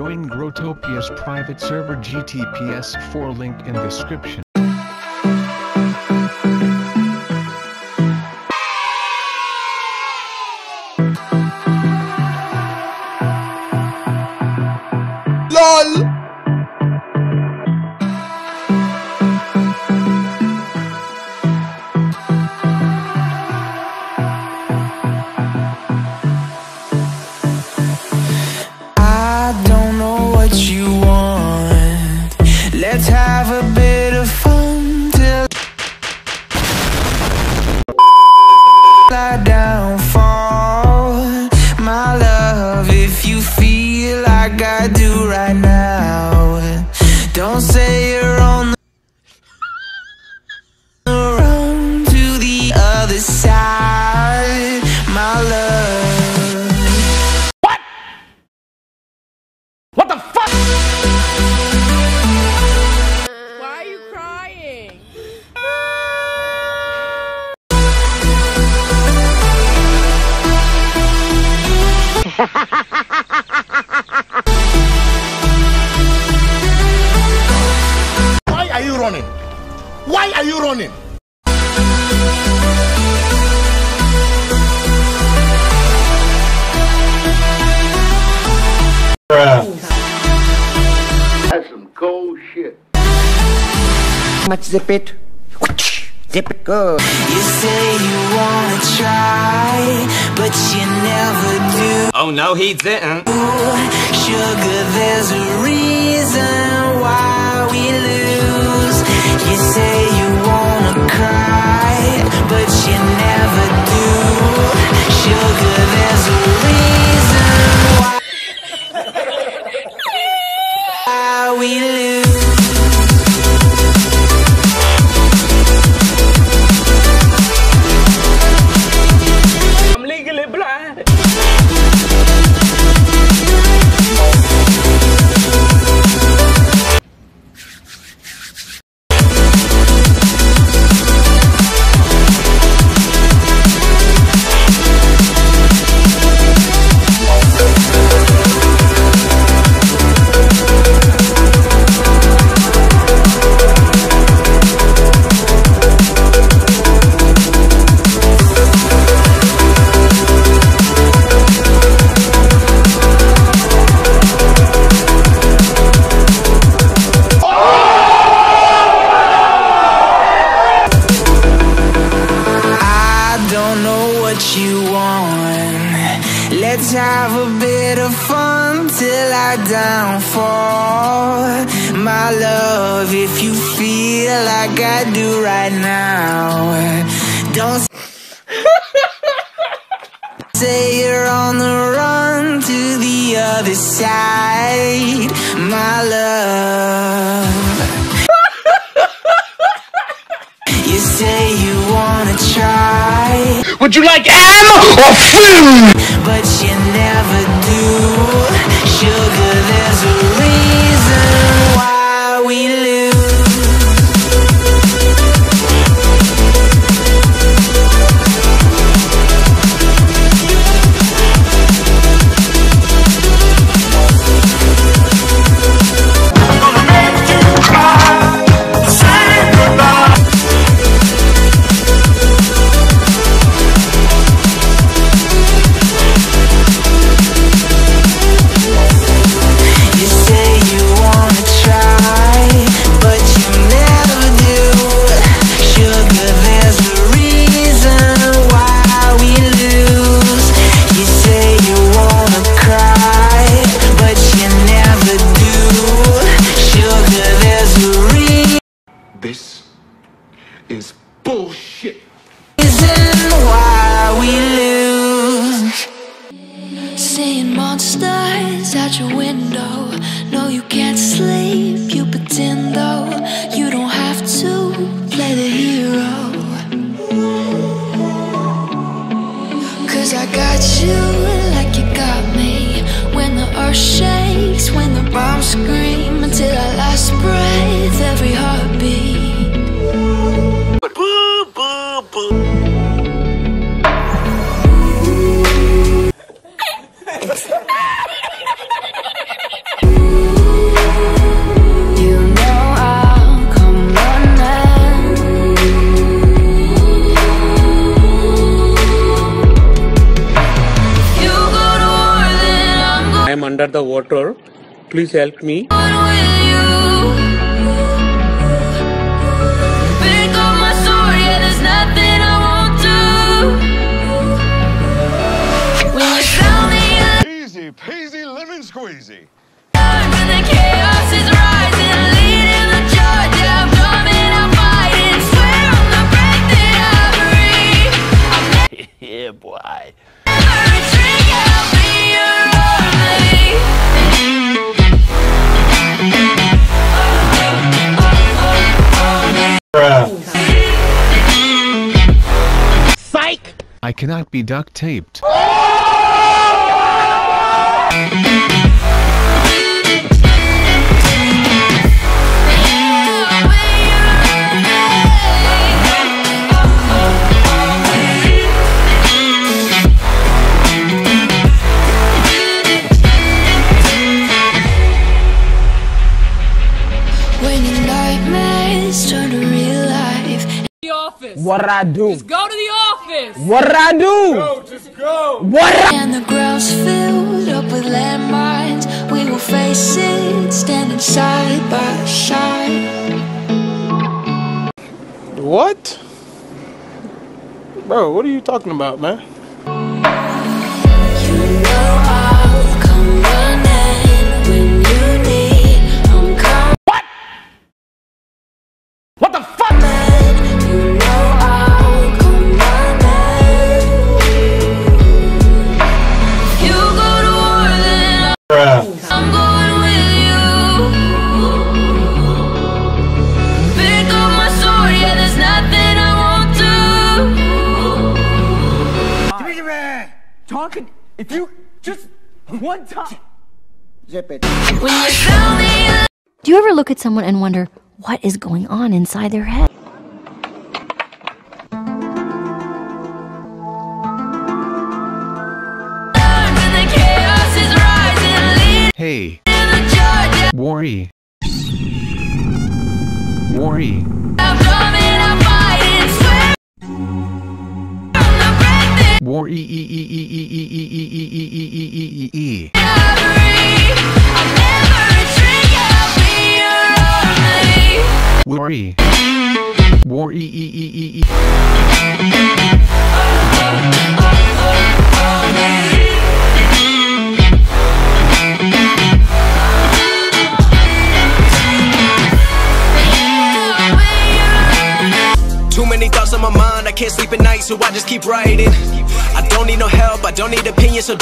join Growtopia's private server GTPS4, link in description. LOL. Let's have a bit of fun till I downfall. My love, if you feel like I do right now, don't say you're on the run to the other side, my love. What? What the fuck? Why are you running? Why are you running? That's some cold shit. Let's zip it. Zip it good. You say you wanna try, but you never do. Oh no, he didn't. Sugar, there's a reason why we lose. You say you wanna cry, but you never do. Sugar, there's a reason why we lose. I'm legally blind. Let's have a bit of fun till I downfall. My love, if you feel like I do right now, don't say you're on the run to the other side, my love. You say you wanna try. Would you like M or food? But you never do. Sugar, there's a reason why we lose. This is bullshit. Isn't why we lose. Seeing monsters at your window. No, you can't sleep, you pretend though. You don't have to play the hero, 'cause I got you like you got me. When the earth shakes, when the bombs scream, until our last breath, every heartbeat. water. Please help me. Easy peasy lemon squeezy. Yeah, boy. Psych! I cannot be duct taped. What I do? Just go to the office. What I do? Go, just go. What I and the ground's filled up with landmines. We will face it, standing side by side. What? Bro, what are you talking about, man? You know I'll come running when you need. I'm coming. What? What the fuck? If you just one time zip it. Do you ever look at someone and wonder what is going on inside their head? Hey, worry. Too many thoughts on my mind, I can't sleep at night, so I just keep writing. I don't need no help, I don't need opinions, so